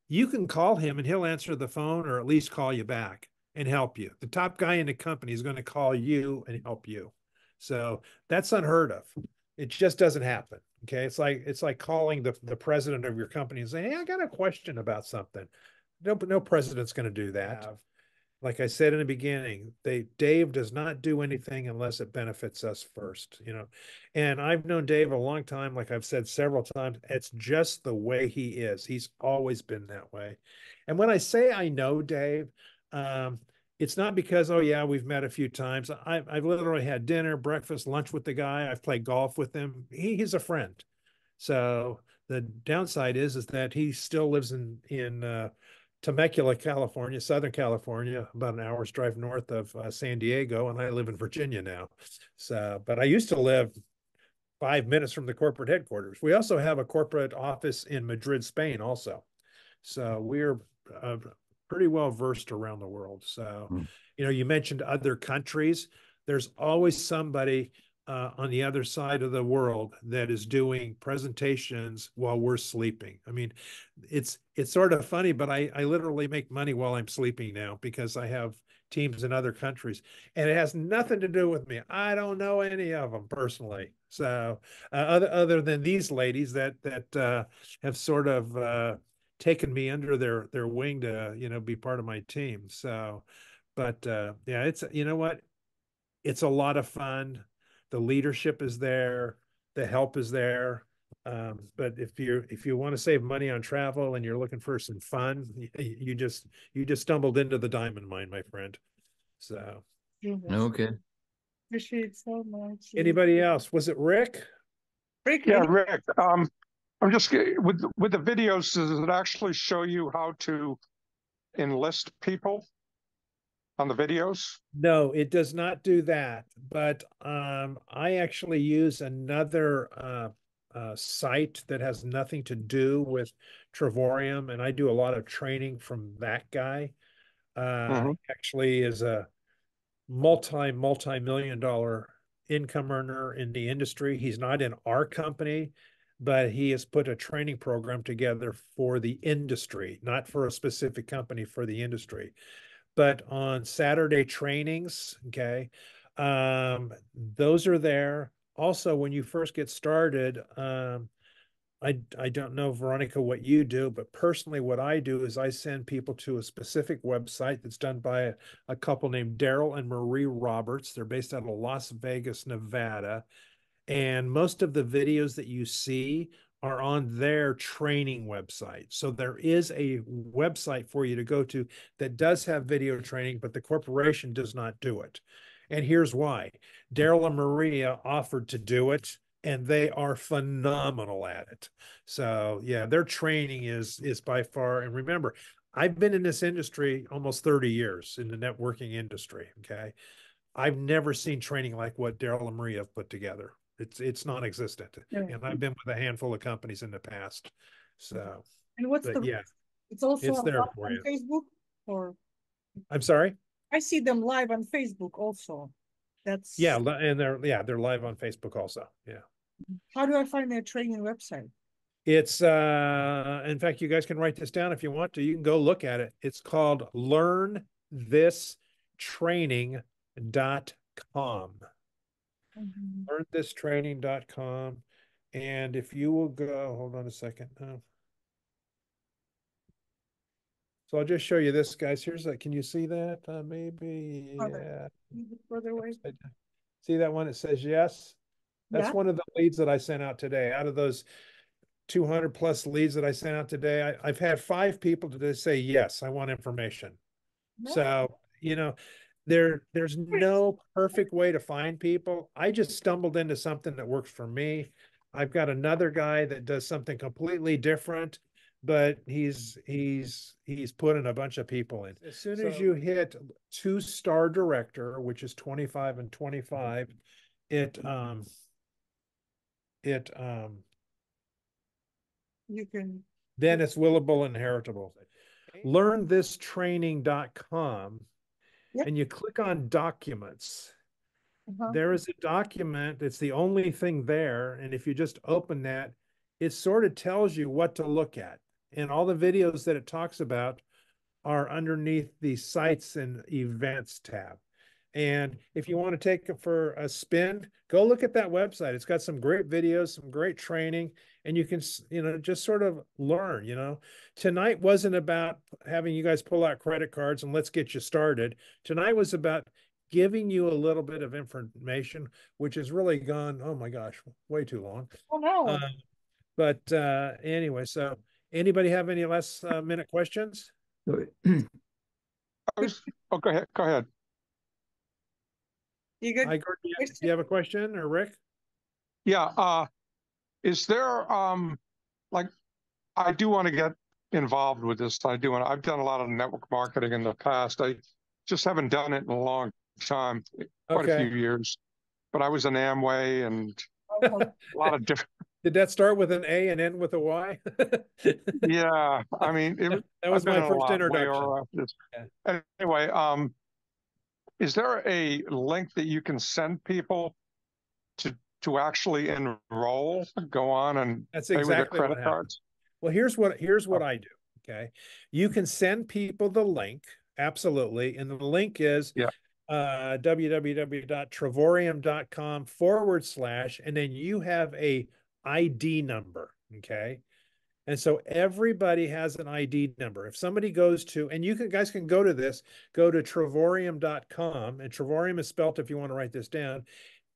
You can call him and he'll answer the phone, or at least call you back and help you. The top guy in the company is going to call you and help you. So that's unheard of. It just doesn't happen. Okay. It's like, it's like calling the, the president of your company and saying, hey, I got a question about something. No, no president's going to do that. Like I said in the beginning, they, Dave does not do anything unless it benefits us first, you know. And I've known Dave a long time. Like I've said several times, it's just the way he is. He's always been that way. And when I say I know Dave, um, it's not because, oh, yeah, we've met a few times. I've, I've literally had dinner, breakfast, lunch with the guy. I've played golf with him. He, he's a friend. So the downside is, is that he still lives in, in uh, Temecula, California, Southern California, about an hour's drive north of uh, San Diego. And I live in Virginia now. So, but I used to live five minutes from the corporate headquarters. We also have a corporate office in Madrid, Spain also. So we're uh, pretty well versed around the world. So, mm. you know, you mentioned other countries. There's always somebody uh, on the other side of the world that is doing presentations while we're sleeping. I mean, it's, it's sort of funny, but I, I literally make money while I'm sleeping now because I have teams in other countries and it has nothing to do with me. I don't know any of them personally. So uh, other, other than these ladies that, that uh, have sort of, uh, taken me under their, their wing to, you know, be part of my team. So, but uh, yeah, it's, you know what, it's a lot of fun. The leadership is there, the help is there. Um, but if you, if you want to save money on travel and you're looking for some fun, you just, you just stumbled into the diamond mine, my friend. So. Okay. Appreciate it so much. Anybody else? Was it Rick? Rick. Yeah, Rick. Um, I'm just with with the videos. Does it actually show you how to enlist people on the videos? No, it does not do that. But um, I actually use another uh, uh, site that has nothing to do with Travorium, and I do a lot of training from that guy. Uh, mm-hmm. Actually, is a multi multi million dollar income earner in the industry. He's not in our company, but he has put a training program together for the industry, not for a specific company, for the industry. But on Saturday trainings, okay, um, those are there. Also, when you first get started, um, I, I don't know, Veronica, what you do, but personally what I do is I send people to a specific website that's done by a, a couple named Daryl and Marie Roberts. They're based out of Las Vegas, Nevada. And most of the videos that you see are on their training website. So there is a website for you to go to that does have video training, but the corporation does not do it. And here's why. Daryl and Maria offered to do it, and they are phenomenal at it. So yeah, their training is, is by far, and remember, I've been in this industry almost thirty years in the networking industry, okay? I've never seen training like what Daryl and Maria have put together. It's it's non-existent. Yeah. And I've been with a handful of companies in the past. So, and what's the, yeah, it's also it's there for you. Facebook or? I'm sorry? I see them live on Facebook also. That's yeah, and they're yeah, they're live on Facebook also. Yeah. How do I find their training website? It's uh in fact, you guys can write this down if you want to. You can go look at it. It's called learn this training dot com. Mm-hmm. learn this training dot com. And if you will go, hold on a second. Oh. So I'll just show you this, guys. Here's that. Can you see that? Uh, maybe. Yeah. Further away. See that one? It says yes. That's yeah. one of the leads that I sent out today. Out of those two hundred plus leads that I sent out today, I, I've had five people today say, yes, I want information. No. So, you know, there, there's no perfect way to find people. I just stumbled into something that works for me. I've got another guy that does something completely different, but he's he's he's putting a bunch of people in. As soon so, as you hit two-star director, which is twenty-five and twenty-five, it um it um you can then it's willable and heritable. learn this training dot com. Yep. And you click on documents. Uh-huh. There is a document. It's the only thing there. And if you just open that, it sort of tells you what to look at. And all the videos that it talks about are underneath the sites and events tab. And if you want to take it for a spin, go look at that website. It's got some great videos, some great training, and you can, you know, just sort of learn, you know. Tonight wasn't about having you guys pull out credit cards and let's get you started. Tonight was about giving you a little bit of information, which has really gone, oh my gosh, way too long. Oh no. Uh, but uh, anyway, so anybody have any last uh, minute questions? Oh, go ahead. Go ahead. You good? Hi, Gordon, do, you have, do you have a question, or Rick? Yeah. Uh, is there um, like I do want to get involved with this. I do. And I've done a lot of network marketing in the past. I just haven't done it in a long time, quite okay. a few years. But I was in Amway and a lot of different. Did that start with an A and end with a Y? Yeah, I mean, it, that was my first introduction. Yeah. Anyway, um, is there a link that you can send people to to actually enroll, go on and That's pay exactly with their credit cards? Well, here's what here's what I do. Okay, you can send people the link, absolutely, and the link is yeah. uh, www.travorium.com forward slash, and then you have a I D number, okay? And so everybody has an I D number. If somebody goes to, and you can, guys can go to this, go to travorium dot com, and Travorium is spelt, if you want to write this down,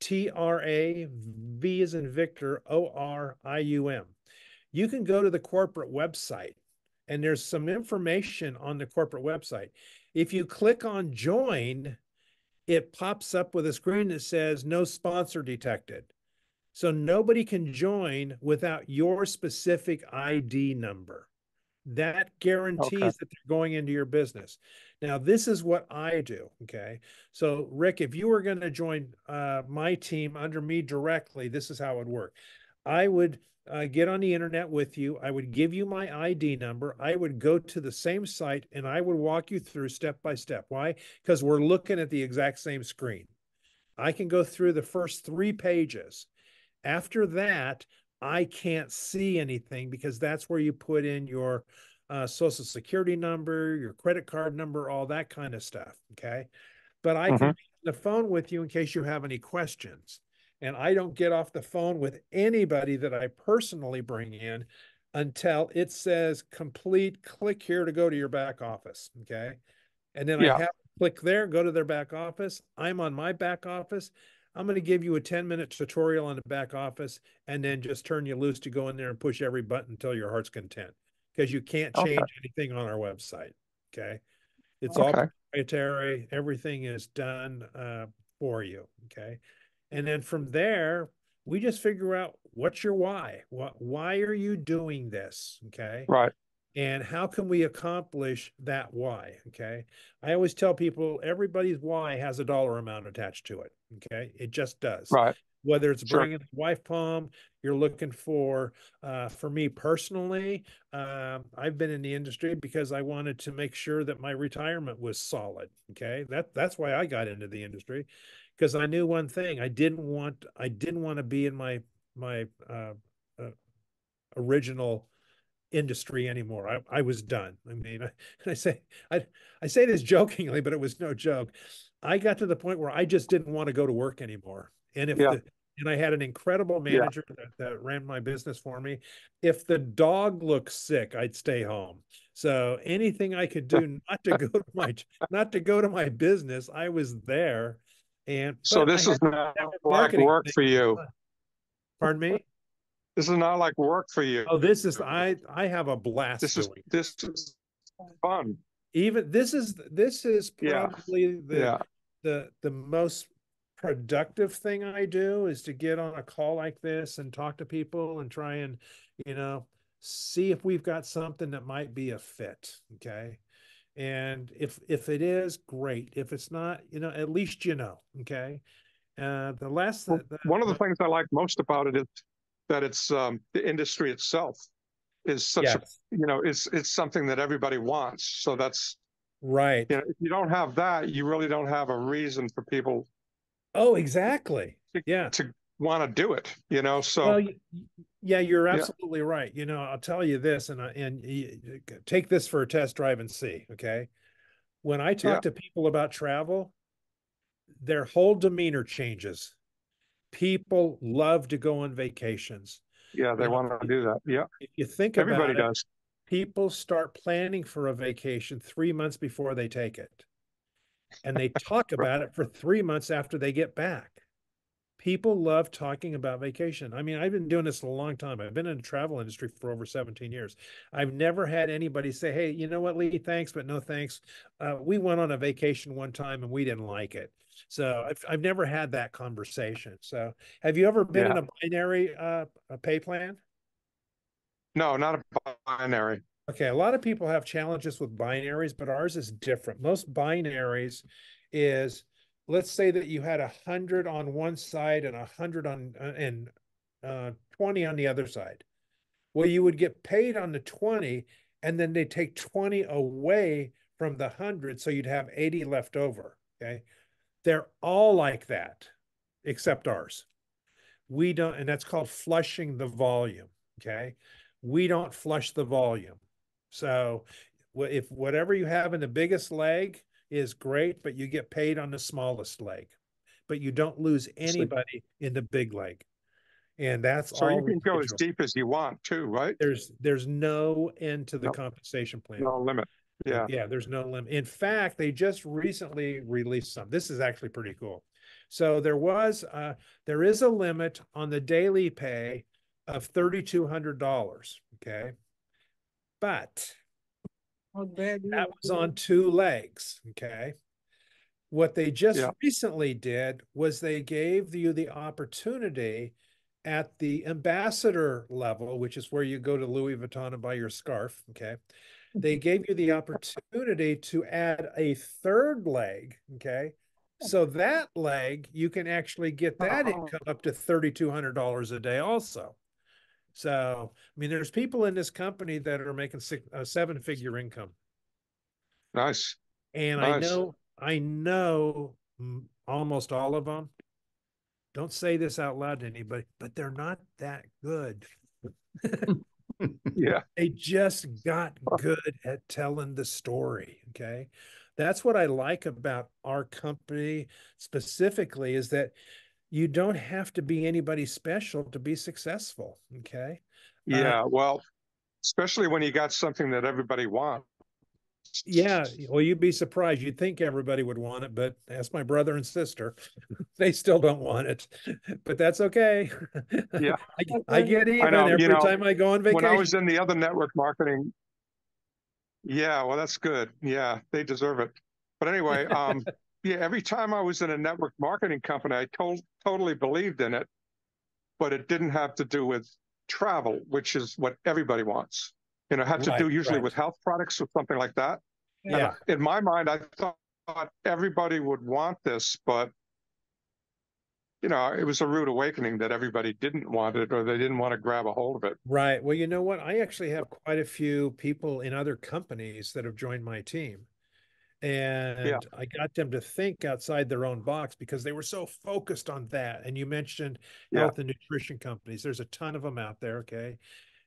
T R A V as in Victor, O R I U M. You can go to the corporate website, and there's some information on the corporate website. If you click on join, it pops up with a screen that says no sponsor detected. So nobody can join without your specific I D number. That guarantees okay. that they're going into your business. Now, this is what I do, okay? So, Rick, if you were going to join uh, my team under me directly, this is how it would work. I would uh, get on the internet with you. I would give you my I D number. I would go to the same site, and I would walk you through step by step. Why? Because we're looking at the exact same screen. I can go through the first three pages. After that, I can't see anything because that's where you put in your uh, social security number, your credit card number, all that kind of stuff, okay? But I uh-huh. can be on the phone with you in case you have any questions. And I don't get off the phone with anybody that I personally bring in until it says complete, click here to go to your back office, okay? And then yeah. I have to click there, go to their back office. I'm on my back office. I'm going to give you a ten minute tutorial on the back office and then just turn you loose to go in there and push every button until your heart's content, because you can't change okay. anything on our website. Okay. It's okay. all proprietary. Everything is done uh, for you. Okay. And then from there, we just figure out what's your why. What, why are you doing this? Okay. Right. And how can we accomplish that why? Okay. I always tell people everybody's why has a dollar amount attached to it. Okay. It just does. Right. Whether it's sure. bringing the wife palm, you're looking for, uh, for me personally, um, I've been in the industry because I wanted to make sure that my retirement was solid. Okay. That, that's why I got into the industry, because I knew one thing. I didn't want, I didn't want to be in my, my, uh, uh original industry anymore. I, I was done. I mean, I, I say, I, I say this jokingly, but it was no joke. I got to the point where I just didn't want to go to work anymore. And if, yeah. the, and I had an incredible manager yeah. that, that ran my business for me. If the dog looked sick, I'd stay home. So anything I could do not to go to my, not to go to my business, I was there. And so this is not like work for you. Pardon me? This is not like work for you. Oh, this is, I, I have a blast. This is, doing. this is fun. Even this is, this is probably yeah. the, yeah. the, the most productive thing I do, is to get on a call like this and talk to people and try and, you know, see if we've got something that might be a fit. Okay. And if, if it is, great. If it's not, you know, at least, you know, okay. Uh, the last, well, the, the, one of the things I like most about it is that it's um, the industry itself is such yes. a, you know, it's, it's something that everybody wants. So that's right. You know, if you don't have that, you really don't have a reason for people. Oh, exactly. To, yeah. To want to do it, you know, so. Well, yeah, you're absolutely yeah. right. You know, I'll tell you this, and, I, and you, take this for a test drive and see. Okay. When I talk yeah. to people about travel, their whole demeanor changes. People love to go on vacations. Yeah, they want to do that. Yeah. If you think about it, everybody does. People start planning for a vacation three months before they take it. And they talk about it for three months after they get back. People love talking about vacation. I mean, I've been doing this a long time. I've been in the travel industry for over seventeen years. I've never had anybody say, hey, you know what, Lee, thanks, but no thanks. Uh, we went on a vacation one time and we didn't like it. So I've, I've never had that conversation. So have you ever been yeah. in a binary uh, a pay plan? No, not a binary. Okay. A lot of people have challenges with binaries, but ours is different. Most binaries is, let's say that you had a hundred on one side and a hundred on and uh, twenty on the other side. Well, you would get paid on the twenty, and then they take twenty away from the hundred, so you'd have eighty left over. Okay, they're all like that, except ours. We don't, and that's called flushing the volume. Okay, we don't flush the volume. So, if whatever you have in the biggest leg is great, but you get paid on the smallest leg, but you don't lose anybody in the big leg. And that's so all. So you can go as deep as you want too, right? There's, there's no end to the no. compensation plan. No limit. Yeah. Yeah. There's no limit. In fact, they just recently released some, this is actually pretty cool. So there was uh there is a limit on the daily pay of thirty-two hundred dollars. Okay. But that was on two legs. Okay. What they just yeah. recently did was they gave you the opportunity at the ambassador level, which is where you go to Louis Vuitton and buy your scarf. Okay. They gave you the opportunity to add a third leg. Okay. So that leg, you can actually get that income up to thirty-two hundred dollars a day also. So, I mean, there's people in this company that are making six, uh, seven figure income. Nice. And nice. I know, I know almost all of them. Don't say this out loud to anybody, but they're not that good. Yeah. They just got good at telling the story. Okay. That's what I like about our company specifically, is that you don't have to be anybody special to be successful. Okay. Yeah. Uh, well, especially when you got something that everybody wants. Yeah. Well, you'd be surprised. You'd think everybody would want it, but ask my brother and sister. They still don't want it, but that's okay. Yeah. I, I get even I know, every you know, time I go on vacation. When I was in the other network marketing. Yeah. Well, that's good. Yeah. They deserve it. But anyway, um, yeah, every time I was in a network marketing company, I told, totally believed in it, but it didn't have to do with travel, which is what everybody wants. You know, had to right, do usually right. with health products or something like that. Yeah. And in my mind, I thought, thought everybody would want this, but, you know, it was a rude awakening that everybody didn't want it or they didn't want to grab a hold of it. Right. Well, you know what? I actually have quite a few people in other companies that have joined my team. And yeah. I got them to think outside their own box because they were so focused on that. And you mentioned yeah. health and nutrition companies. There's a ton of them out there. Okay.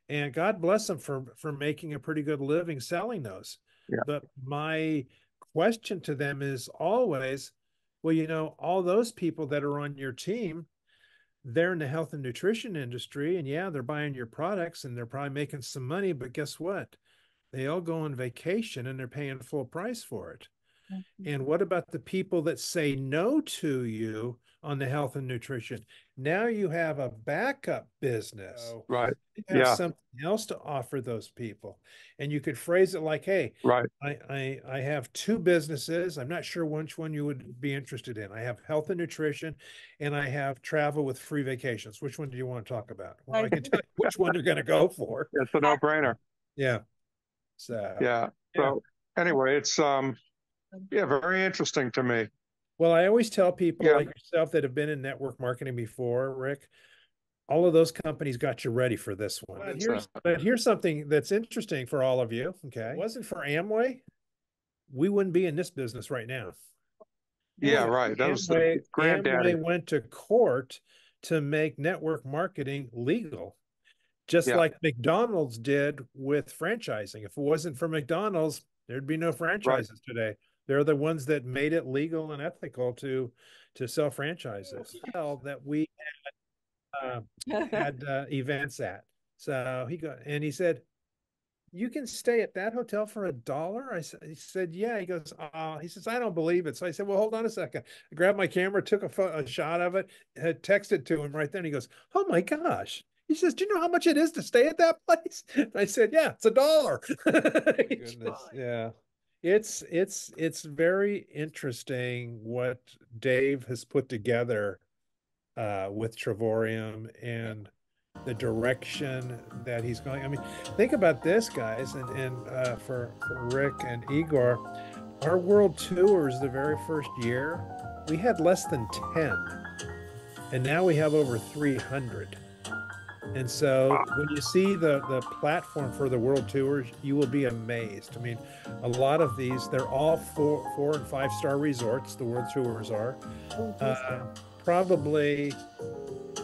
And God bless them for, for making a pretty good living selling those. Yeah. But my question to them is always, well, you know, all those people that are on your team, they're in the health and nutrition industry. And yeah, they're buying your products and they're probably making some money. But guess what? They all go on vacation and they're paying full price for it. Mm-hmm. And what about the people that say no to you on the health and nutrition? Now you have a backup business. Right. You have yeah. something else to offer those people. And you could phrase it like, hey, right. I, I, I have two businesses. I'm not sure which one you would be interested in. I have health and nutrition and I have travel with free vacations. Which one do you want to talk about? Well, I can tell you which one you're going to go for. It's a no-brainer. Yeah. So, yeah. So yeah. anyway, it's, um, yeah, very interesting to me. Well, I always tell people yeah. like yourself that have been in network marketing before, Rick, all of those companies got you ready for this one. But here's, but here's something that's interesting for all of you. Okay. If it wasn't for Amway, we wouldn't be in this business right now. Yeah, well, right. That Amway, was the granddaddy. Amway went to court to make network marketing legal. Just yeah. like McDonald's did with franchising. If it wasn't for McDonald's, there'd be no franchises right. today. They're the ones that made it legal and ethical to to sell franchises. Well, that we had, uh, had uh, events at. So he got and he said, "You can stay at that hotel for a dollar." I said, he said, "Yeah." He goes, "Oh," he says, "I don't believe it." So I said, "Well, hold on a second." I grabbed my camera, took a, photo, a shot of it, had texted to him right then. He goes, "Oh my gosh." He says, "Do you know how much it is to stay at that place?" And I said, "Yeah, it's a dollar." Goodness. Yeah. It's it's it's very interesting what Dave has put together uh, with Travorium and the direction that he's going. I mean, think about this, guys, and, and uh, for, for Rick and Igor, our world tours the very first year, we had less than ten, and now we have over three hundred. And so when you see the, the platform for the world tours, you will be amazed. I mean, a lot of these, they're all four, four and five star resorts, the world tours are. Uh, probably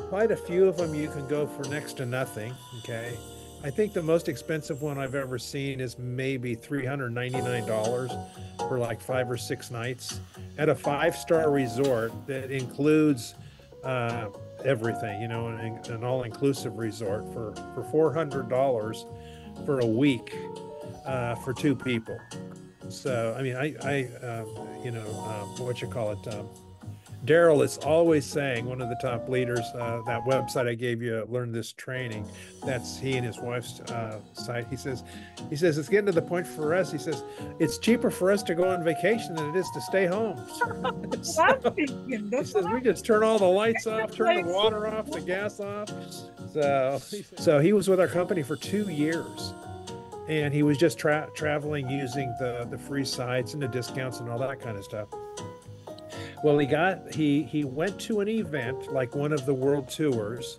quite a few of them you can go for next to nothing, okay? I think the most expensive one I've ever seen is maybe three hundred ninety-nine dollars for like five or six nights at a five star resort that includes uh, everything, you know, an, an all-inclusive resort for for four hundred dollars for a week uh for two people. So I mean, I I um, you know um, what you call it um Daryl is always saying, one of the top leaders, uh that website I gave you, Learn This Training, that's he and his wife's uh site. He says he says it's getting to the point for us, he says, it's cheaper for us to go on vacation than it is to stay home. So, he says, we just turn all the lights off, turn the water off, the gas off. So so he was with our company for two years, and he was just tra traveling using the the free sites and the discounts and all that kind of stuff. Well, he got he he went to an event like one of the world tours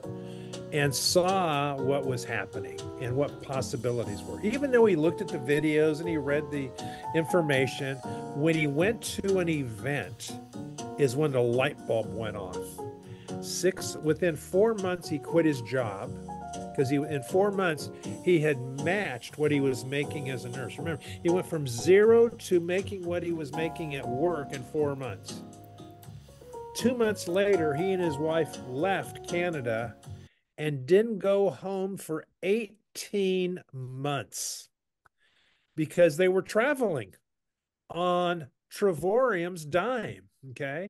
and saw what was happening and what possibilities were. Even though he looked at the videos and he read the information, when he went to an event is when the light bulb went off. Six within four months he quit his job, because he in four months he had matched what he was making as a nurse. Remember, he went from zero to making what he was making at work in four months. Two months later, he and his wife left Canada and didn't go home for eighteen months. because they were traveling on Travorium's dime. Okay.